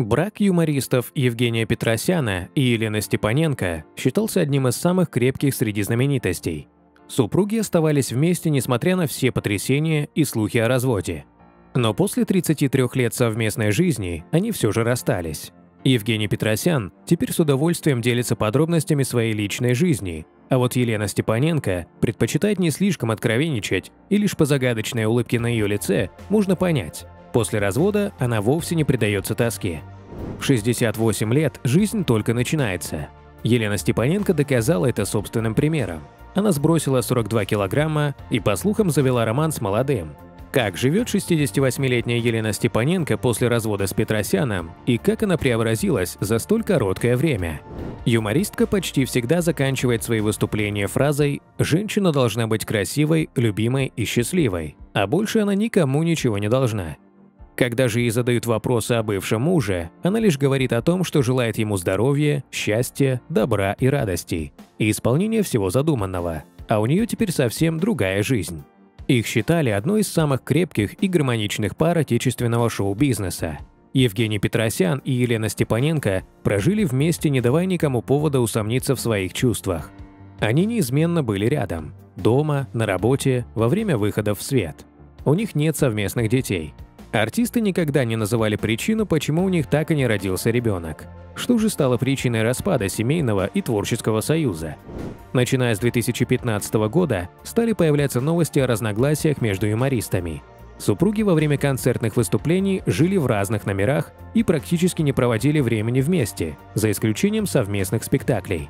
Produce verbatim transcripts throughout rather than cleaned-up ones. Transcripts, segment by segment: Брак юмористов Евгения Петросяна и Елены Степаненко считался одним из самых крепких среди знаменитостей. Супруги оставались вместе, несмотря на все потрясения и слухи о разводе. Но после тридцати трёх лет совместной жизни они все же расстались. Евгений Петросян теперь с удовольствием делится подробностями своей личной жизни, а вот Елена Степаненко предпочитает не слишком откровенничать, и лишь по загадочной улыбке на ее лице можно понять – после развода она вовсе не предается тоске. В шестьдесят восемь лет жизнь только начинается. Елена Степаненко доказала это собственным примером. Она сбросила сорок два килограмма и, по слухам, завела роман с молодым. Как живет шестидесятивосьмилетняя Елена Степаненко после развода с Петросяном и как она преобразилась за столь короткое время? Юмористка почти всегда заканчивает свои выступления фразой «Женщина должна быть красивой, любимой и счастливой, а больше она никому ничего не должна». Когда же ей задают вопросы о бывшем муже, она лишь говорит о том, что желает ему здоровья, счастья, добра и радостей, и исполнения всего задуманного, а у нее теперь совсем другая жизнь. Их считали одной из самых крепких и гармоничных пар отечественного шоу-бизнеса. Евгений Петросян и Елена Степаненко прожили вместе, не давая никому повода усомниться в своих чувствах. Они неизменно были рядом – дома, на работе, во время выходов в свет. У них нет совместных детей. Артисты никогда не называли причину, почему у них так и не родился ребенок. Что же стало причиной распада семейного и творческого союза? Начиная с две тысячи пятнадцатого года стали появляться новости о разногласиях между юмористами. Супруги во время концертных выступлений жили в разных номерах и практически не проводили времени вместе, за исключением совместных спектаклей.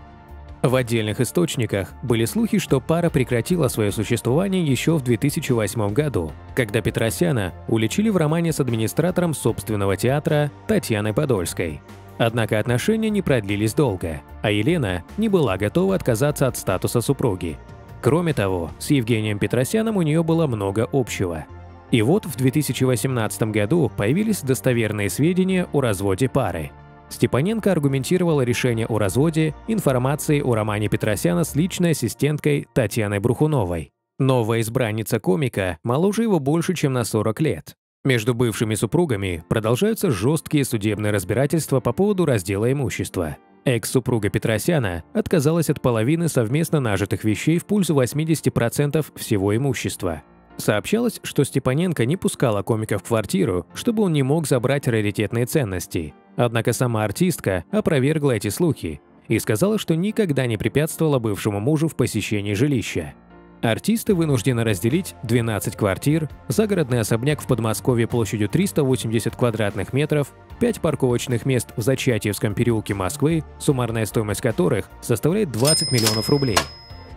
В отдельных источниках были слухи, что пара прекратила свое существование еще в две тысячи восьмом году, когда Петросяна уличили в романе с администратором собственного театра Татьяной Подольской. Однако отношения не продлились долго, а Елена не была готова отказаться от статуса супруги. Кроме того, с Евгением Петросяном у нее было много общего. И вот в две тысячи восемнадцатом году появились достоверные сведения о разводе пары. Степаненко аргументировала решение о разводе информацией о романе Петросяна с личной ассистенткой Татьяной Брухуновой. Новая избранница комика моложе его больше, чем на сорок лет. Между бывшими супругами продолжаются жесткие судебные разбирательства по поводу раздела имущества. Экс-супруга Петросяна отказалась от половины совместно нажитых вещей в пользу восьмидесяти процентов всего имущества. Сообщалось, что Степаненко не пускала комика в квартиру, чтобы он не мог забрать раритетные ценности. Однако сама артистка опровергла эти слухи и сказала, что никогда не препятствовала бывшему мужу в посещении жилища. Артисты вынуждены разделить двенадцать квартир, загородный особняк в Подмосковье площадью триста восемьдесят квадратных метров, пять парковочных мест в Зачатьевском переулке Москвы, суммарная стоимость которых составляет двадцать миллионов рублей,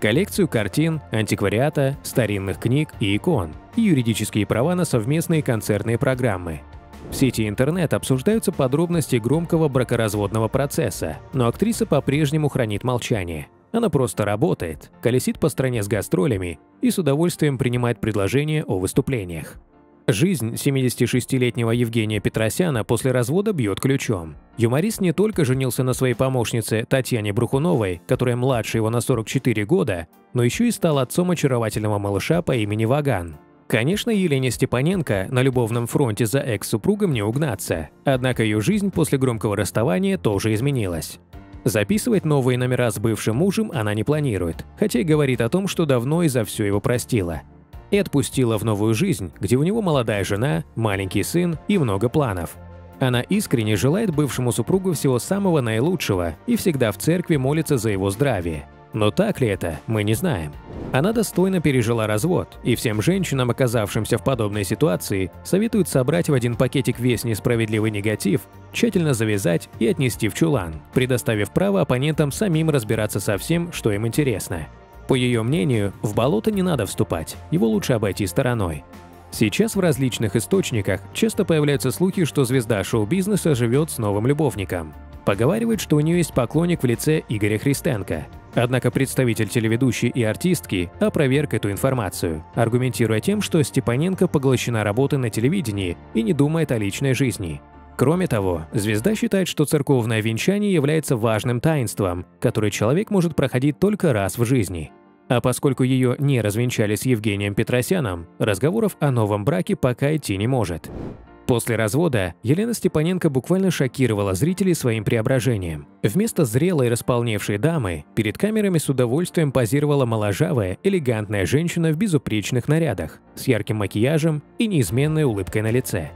коллекцию картин, антиквариата, старинных книг и икон и юридические права на совместные концертные программы. В сети интернет обсуждаются подробности громкого бракоразводного процесса, но актриса по-прежнему хранит молчание. Она просто работает, колесит по стране с гастролями и с удовольствием принимает предложения о выступлениях. Жизнь семидесятишестилетнего Евгения Петросяна после развода бьет ключом. Юморист не только женился на своей помощнице Татьяне Брухуновой, которая младше его на сорок четыре года, но еще и стал отцом очаровательного малыша по имени Ваган. Конечно, Елене Степаненко на любовном фронте за экс-супругом не угнаться, однако ее жизнь после громкого расставания тоже изменилась. Записывать новые номера с бывшим мужем она не планирует, хотя и говорит о том, что давно и за все его простила. И отпустила в новую жизнь, где у него молодая жена, маленький сын и много планов. Она искренне желает бывшему супругу всего самого наилучшего и всегда в церкви молится за его здравие. Но так ли это, мы не знаем. Она достойно пережила развод, и всем женщинам, оказавшимся в подобной ситуации, советуют собрать в один пакетик весь несправедливый негатив, тщательно завязать и отнести в чулан, предоставив право оппонентам самим разбираться со всем, что им интересно. По ее мнению, в болото не надо вступать, его лучше обойти стороной. Сейчас в различных источниках часто появляются слухи, что звезда шоу-бизнеса живет с новым любовником. Поговаривают, что у нее есть поклонник в лице Игоря Христенко. Однако представитель телеведущей и артистки опроверг эту информацию, аргументируя тем, что Степаненко поглощена работой на телевидении и не думает о личной жизни. Кроме того, звезда считает, что церковное венчание является важным таинством, которое человек может проходить только раз в жизни. А поскольку ее не развенчали с Евгением Петросяном, разговоров о новом браке пока идти не может. После развода Елена Степаненко буквально шокировала зрителей своим преображением. Вместо зрелой располневшей дамы перед камерами с удовольствием позировала моложавая, элегантная женщина в безупречных нарядах, с ярким макияжем и неизменной улыбкой на лице.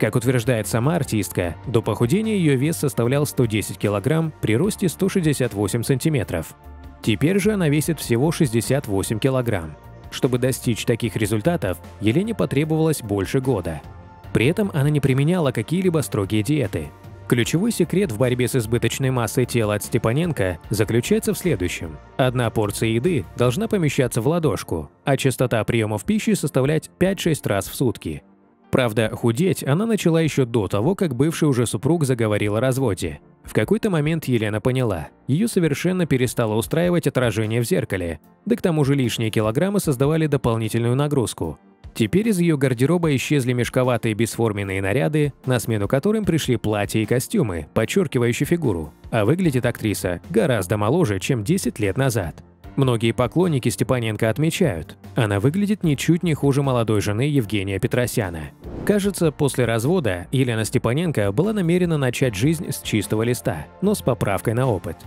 Как утверждает сама артистка, до похудения ее вес составлял сто десять килограмм при росте сто шестьдесят восемь сантиметров. Теперь же она весит всего шестьдесят восемь килограмм. Чтобы достичь таких результатов, Елене потребовалось больше года. При этом она не применяла какие-либо строгие диеты. Ключевой секрет в борьбе с избыточной массой тела от Степаненко заключается в следующем. Одна порция еды должна помещаться в ладошку, а частота приемов пищи составлять пять-шесть раз в сутки. Правда, худеть она начала еще до того, как бывший уже супруг заговорил о разводе. В какой-то момент Елена поняла, ее совершенно перестало устраивать отражение в зеркале, да к тому же лишние килограммы создавали дополнительную нагрузку. Теперь из ее гардероба исчезли мешковатые бесформенные наряды, на смену которым пришли платья и костюмы, подчеркивающие фигуру. А выглядит актриса гораздо моложе, чем десять лет назад. Многие поклонники Степаненко отмечают, она выглядит ничуть не хуже молодой жены Евгения Петросяна. Кажется, после развода Елена Степаненко была намерена начать жизнь с чистого листа, но с поправкой на опыт.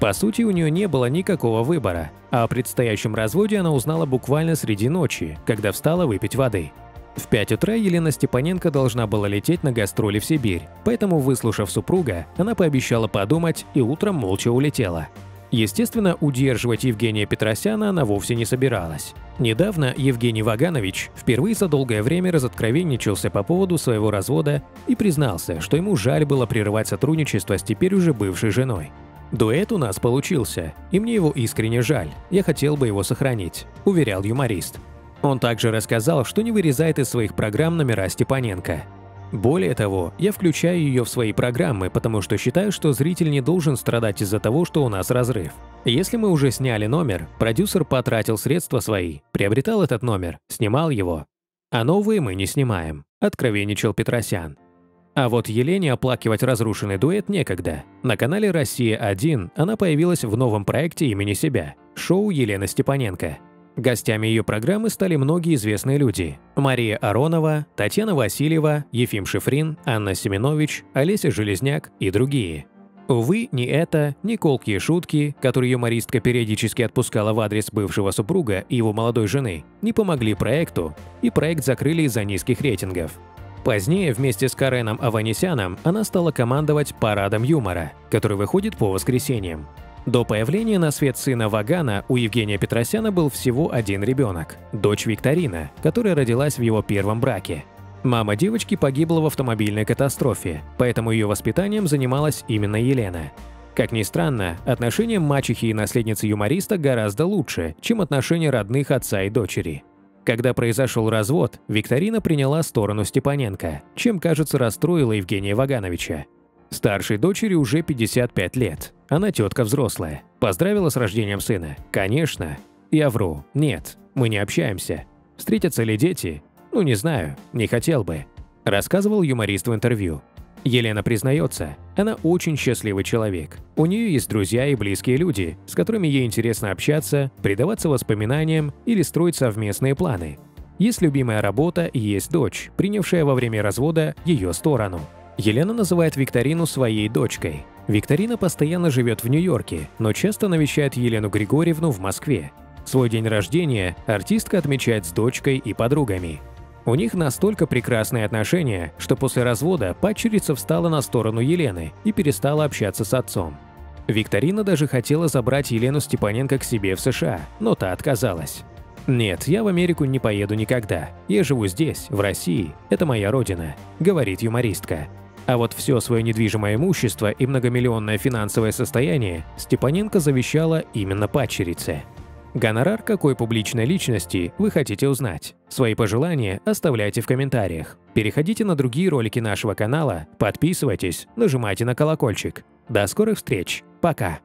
По сути, у нее не было никакого выбора, а о предстоящем разводе она узнала буквально среди ночи, когда встала выпить воды. В пять утра Елена Степаненко должна была лететь на гастроли в Сибирь, поэтому, выслушав супруга, она пообещала подумать и утром молча улетела. Естественно, удерживать Евгения Петросяна она вовсе не собиралась. Недавно Евгений Ваганович впервые за долгое время разоткровенничался по поводу своего развода и признался, что ему жаль было прерывать сотрудничество с теперь уже бывшей женой. «Дуэт у нас получился, и мне его искренне жаль, я хотел бы его сохранить», – уверял юморист. Он также рассказал, что не вырезает из своих программ номера Степаненко. «Более того, я включаю ее в свои программы, потому что считаю, что зритель не должен страдать из-за того, что у нас разрыв. Если мы уже сняли номер, продюсер потратил средства свои, приобретал этот номер, снимал его. А новые мы не снимаем», – откровенничал Петросян. А вот Елене оплакивать разрушенный дуэт некогда. На канале «Россия один» она появилась в новом проекте имени себя – шоу Елены Степаненко. Гостями ее программы стали многие известные люди – Мария Аронова, Татьяна Васильева, Ефим Шифрин, Анна Семенович, Олеся Железняк и другие. Увы, ни это, ни колкие шутки, которые юмористка периодически отпускала в адрес бывшего супруга и его молодой жены, не помогли проекту, и проект закрыли из-за низких рейтингов. Позднее вместе с Кареном Аванесяном она стала командовать «Парадом юмора», который выходит по воскресеньям. До появления на свет сына Вагана у Евгения Петросяна был всего один ребенок – дочь Викторина, которая родилась в его первом браке. Мама девочки погибла в автомобильной катастрофе, поэтому ее воспитанием занималась именно Елена. Как ни странно, отношения мачехи и наследницы юмориста гораздо лучше, чем отношения родных отца и дочери. Когда произошел развод, Викторина приняла сторону Степаненко, чем, кажется, расстроила Евгения Вагановича. Старшей дочери уже пятьдесят пять лет. Она тетка взрослая. Поздравила с рождением сына? Конечно. Я вру. Нет, мы не общаемся. Встретятся ли дети? Ну, не знаю, не хотел бы. Рассказывал юморист в интервью. Елена признается, она очень счастливый человек. У нее есть друзья и близкие люди, с которыми ей интересно общаться, предаваться воспоминаниям или строить совместные планы. Есть любимая работа и есть дочь, принявшая во время развода ее сторону. Елена называет Викторину своей дочкой. Викторина постоянно живет в Нью-Йорке, но часто навещает Елену Григорьевну в Москве. Свой день рождения артистка отмечает с дочкой и подругами. У них настолько прекрасные отношения, что после развода падчерица встала на сторону Елены и перестала общаться с отцом. Викторина даже хотела забрать Елену Степаненко к себе в США, но та отказалась. «Нет, я в Америку не поеду никогда. Я живу здесь, в России. Это моя родина», – говорит юмористка. А вот все свое недвижимое имущество и многомиллионное финансовое состояние Степаненко завещала именно падчерице. Гонорар какой публичной личности вы хотите узнать? Свои пожелания оставляйте в комментариях. Переходите на другие ролики нашего канала, подписывайтесь, нажимайте на колокольчик. До скорых встреч, пока!